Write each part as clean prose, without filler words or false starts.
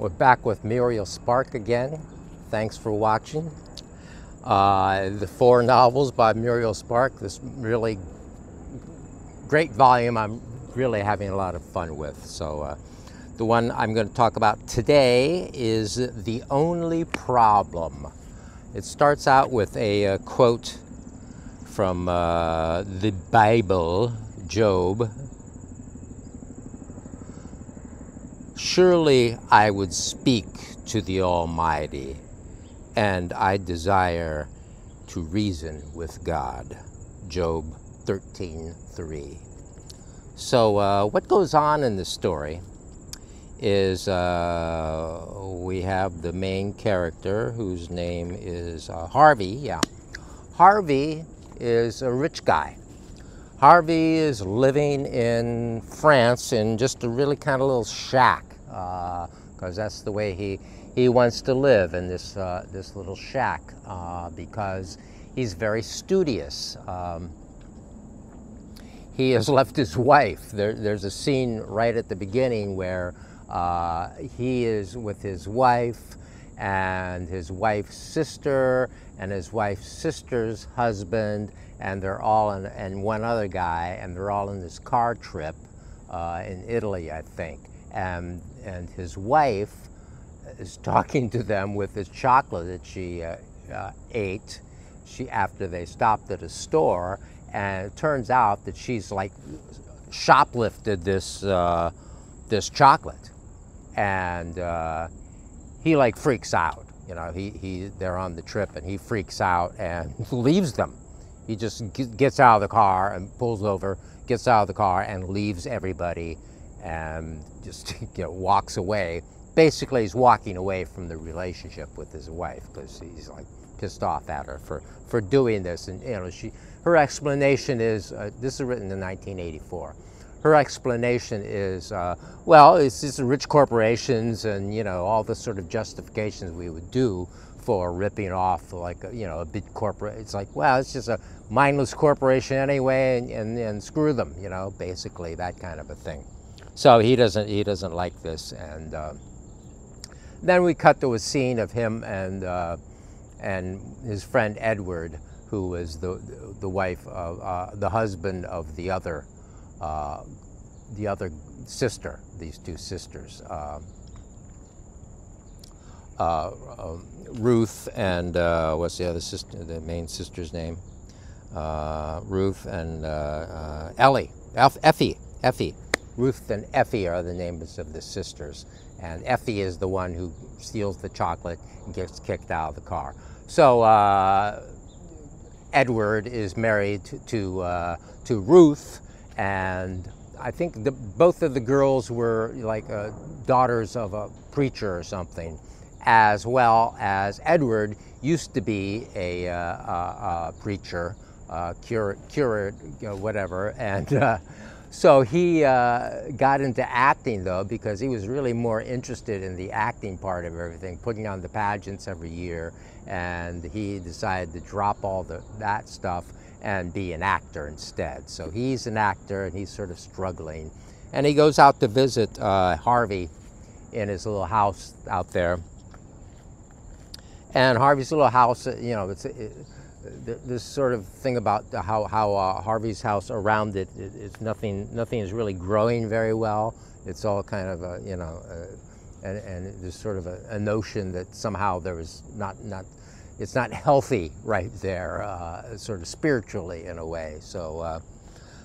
We're back with Muriel Spark again. Thanks for watching. The four novels by Muriel Spark, this really great volume I'm really having a lot of fun with. So the one I'm going to talk about today is The Only Problem. It starts out with a quote from the Bible, Job. Surely I would speak to the Almighty, and I desire to reason with God. Job 13:3. So what goes on in this story is we have the main character whose name is Harvey. Yeah, Harvey is a rich guy. Harvey is living in France in just a really kind of little shack, because that's the way he wants to live, in this little shack, because he's very studious. He has left his wife. There's a scene right at the beginning where he is with his wife and his wife's sister and his wife's sister's husband, and they're all in, and one other guy, and they're all in this car trip in Italy, I think. And his wife is talking to them with this chocolate that she ate after they stopped at a store, and it turns out that she's like shoplifted this chocolate, and he like freaks out. You know, they're on the trip and he freaks out and leaves them. He just gets out of the car and pulls over, gets out of the car and leaves everybody and just walks away. Basically, he's walking away from the relationship with his wife because he's like pissed off at her for doing this. And you know, her explanation is, this is written in 1984. Her explanation is, well, it's just rich corporations and, you know, all the sort of justifications we would do for ripping off, like, you know, a big corporate. It's like, well, it's just a mindless corporation anyway, and screw them, you know, basically that kind of a thing. So he doesn't like this, and then we cut to a scene of him and his friend Edward, who was the wife of the husband of the other sister, these two sisters, Ruth and what's the other sister, the main sister's name? Ruth and Effie. Ruth and Effie are the names of the sisters, and Effie is the one who steals the chocolate and gets kicked out of the car. So Edward is married to Ruth, and I think both of the girls were like daughters of a preacher or something, as well as Edward used to be a preacher, curate, you know, whatever. And so he got into acting, though, because he was really more interested in the acting part of everything, putting on the pageants every year, and he decided to drop all that stuff and be an actor instead. So he's an actor, and he's sort of struggling. And he goes out to visit Harvey in his little house out there. And Harvey's little house, you know, this sort of thing about how Harvey's house around it's nothing is really growing very well. It's all kind of a, you know, and there's sort of a notion that somehow there was it's not healthy right there, sort of spiritually in a way. So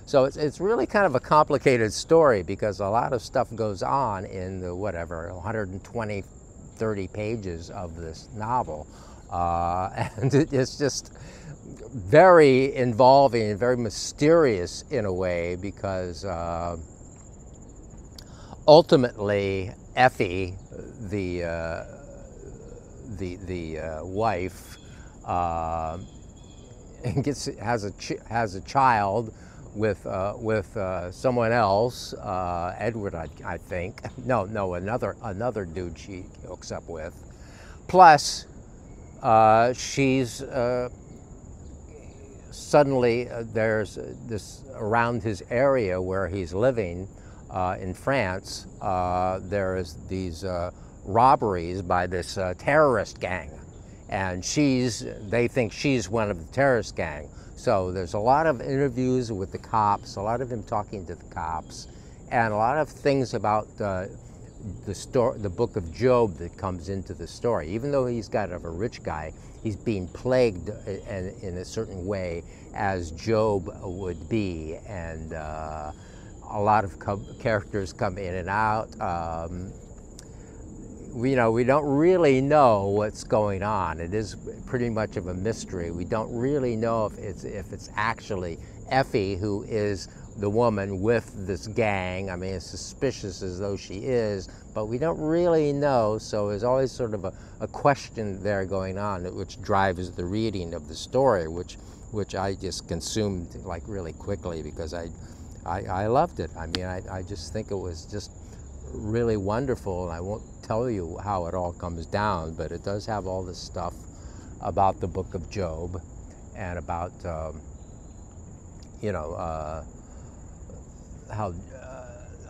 so it's really kind of a complicated story, because a lot of stuff goes on in the whatever 120-30 pages of this novel. And it's just very involving and very mysterious in a way, because ultimately Effie, the wife, has a child with someone else, Edward, I think. No, another dude she hooks up with. Plus, she's suddenly there's this around his area where he's living in France. There is these robberies by this terrorist gang. And they think she's one of the terrorist gang. So there's a lot of interviews with the cops, a lot of him talking to the cops, and a lot of things about the Book of Job that comes into the story. Even though he's kind of a rich guy, he's being plagued in a certain way as Job would be. And a lot of characters come in and out. We don't really know what's going on. It is pretty much of a mystery. We don't really know if it's actually Effie who is the woman with this gang. I mean, as suspicious as though she is, but we don't really know, so there's always sort of a question there going on, which drives the reading of the story, which I just consumed like really quickly because I loved it. I mean, I just think it was just really wonderful, and I won't tell you how it all comes down, but it does have all this stuff about the Book of Job and about, how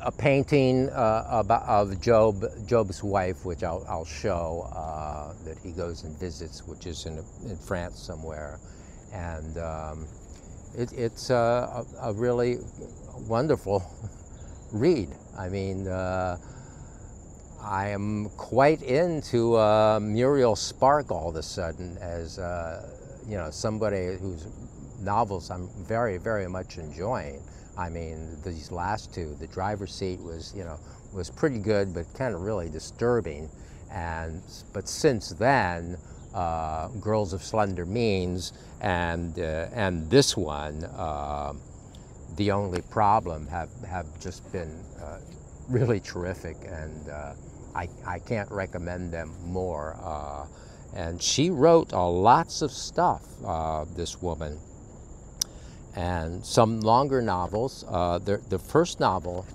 a painting of Job's wife, which I'll show, that he goes and visits, which is in France somewhere, and it's a really wonderful read. I mean, I am quite into Muriel Spark all of a sudden as somebody whose novels I'm very, very much enjoying. I mean, these last two, The Driver's Seat was pretty good, but kind of really disturbing. But since then, Girls of Slender Means and this one, The Only Problem, have just been really terrific, and I can't recommend them more. And she wrote lots of stuff, this woman, and some longer novels. The first novel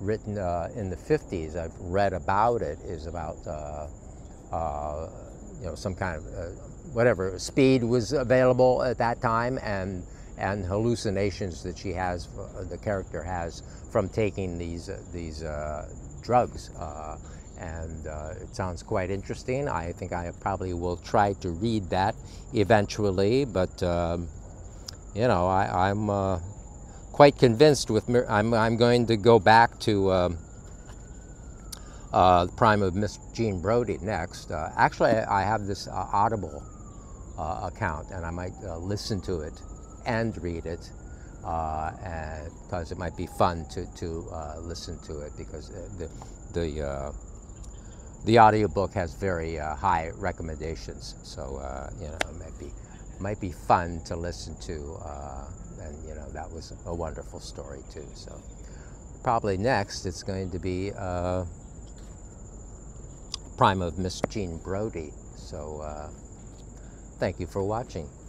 written in the 50s, I've read about it, is about some kind of whatever speed was available at that time, and hallucinations that she has, the character has, from taking these drugs. And it sounds quite interesting. I think I probably will try to read that eventually, but I'm quite convinced with, I'm going to go back to The Prime of Miss Jean Brodie next. Actually, I have this Audible account, and I might listen to it and read it, because it might be fun to listen to it, because the audiobook has very high recommendations, so it might be fun to listen to, and that was a wonderful story too. So probably next it's going to be Prime of Miss Jean Brodie. So thank you for watching.